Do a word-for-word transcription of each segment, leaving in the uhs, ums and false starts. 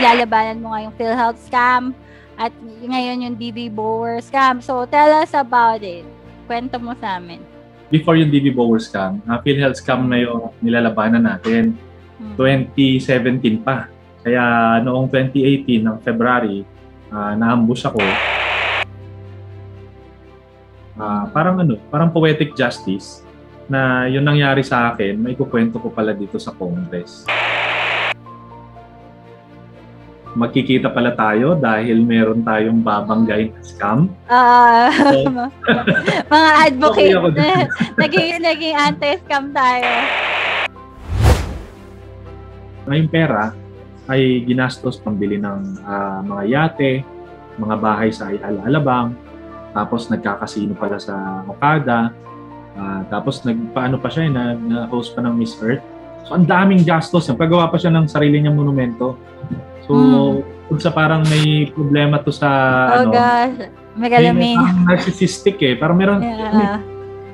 nilalabanan mo nga yung PhilHealth scam at ngayon yung D V Boer scam. So, tell us about it. Kwento mo sa amin. Before yung D V Boer scam, uh, PhilHealth scam na yung nilalabanan natin, hmm. twenty seventeen pa. Kaya noong twenty eighteen ng February, uh, naambus ako. Uh, parang ano, parang poetic justice na yun nangyari sa akin, may kukwento ko pala dito sa Congress. Magkikita pala tayo dahil meron tayong babanggain na scam. Uh, so, mga advocate, okay naging, naging anti-scam tayo. Ngayong pera ay ginastos pambili ng uh, mga yate, mga bahay sa Ayala Alabang. Tapos nagkakasino pala sa Okada. Uh, tapos nagpaano pa siya, na-host pa ng Miss Earth. So ang daming gastos. Nagpagawa pa siya ng sarili niyang monumento. So, mm. sa parang may problema to sa oh, ano. Gosh. Magalaming. May narcissistic eh. Parang meron, yeah.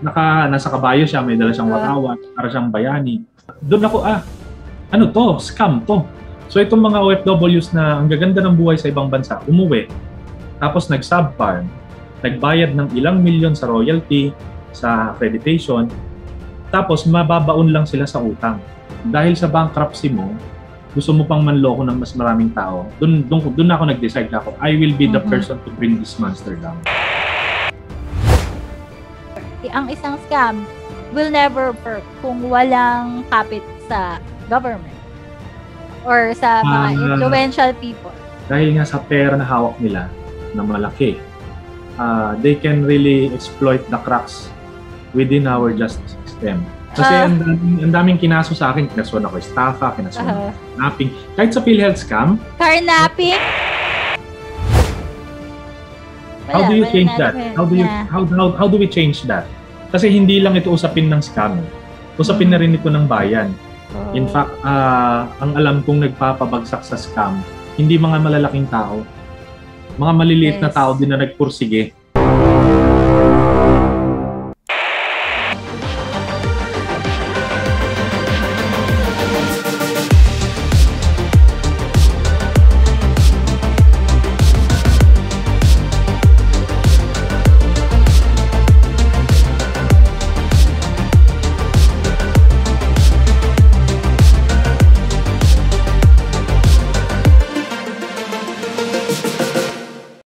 naka, nasa kabayo siya, may dala siyang watawan, oh. para siyang bayani. Doon ako, ah, ano to? Scam to. So itong mga O F Ws na ang gaganda ng buhay sa ibang bansa, umuwi. Tapos nag-subfarm. Nagbayad ng ilang milyon sa royalty, sa accreditation, tapos mababaon lang sila sa utang. Dahil sa bankruptcy mo, gusto mo pang manloko ng mas maraming tao. Doon doon ako nag-decide na ako, I will be the mm-hmm. person to bring this monster down. Ang isang scam will never work kung walang kapit sa government or sa mga uh, influential people. Dahil nga sa pera na hawak nila na malaki, Uh, they can really exploit the cracks within our justice system. Kasi uh, ang, daming, ang daming kinaso sa akin. Kinasuan ako estafa, kinasuan uh, napping. Kahit sa PhilHealth scam. Carnapping? How do you change that? How do you how, how, how do we change that? Kasi hindi lang ito usapin ng scam. Usapin na rin ito ng bayan. In fact, uh, ang alam kong nagpapabagsak sa scam, hindi mga malalaking tao. Mga maliliit yes. na tao din na nagpursige